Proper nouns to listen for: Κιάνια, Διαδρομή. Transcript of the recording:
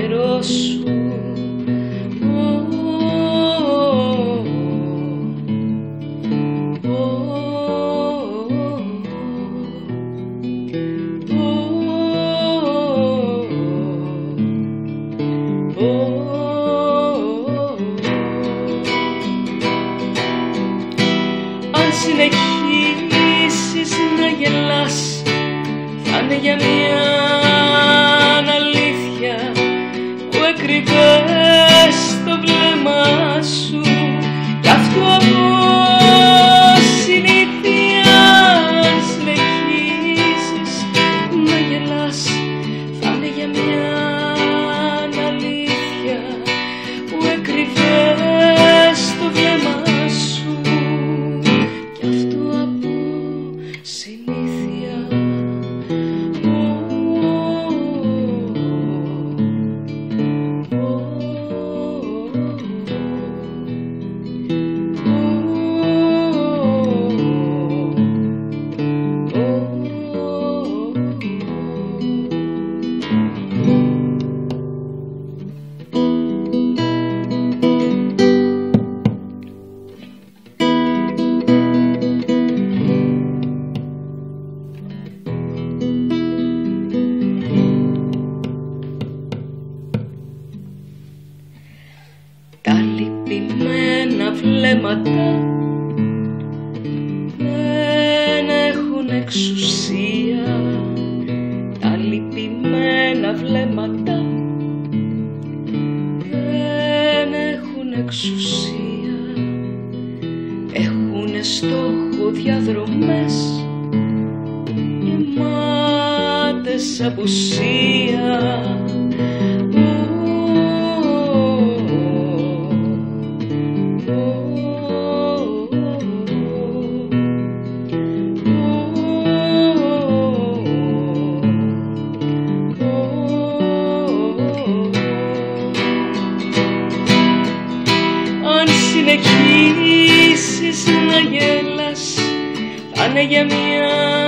quiero su Αν συνεχίσεις να γελάς, θα είναι για μια αλήθεια που εκρυβές στο βλέμμα σου. Κι αυτό από συνήθεια. Αν συνεχίσεις να γελάς, θα είναι για μια αλήθεια που εκρυβές στο βλέμμα σου. Κι αυτό από συνήθεια. Λυπημένα βλέμματα δεν έχουν εξουσία. Τα λυπημένα βλέμματα δεν έχουν εξουσία. Έχουνε στόχο διαδρομές γεμάτες απουσία. Αν συνεχίσεις να γελάς, θα είναι για μια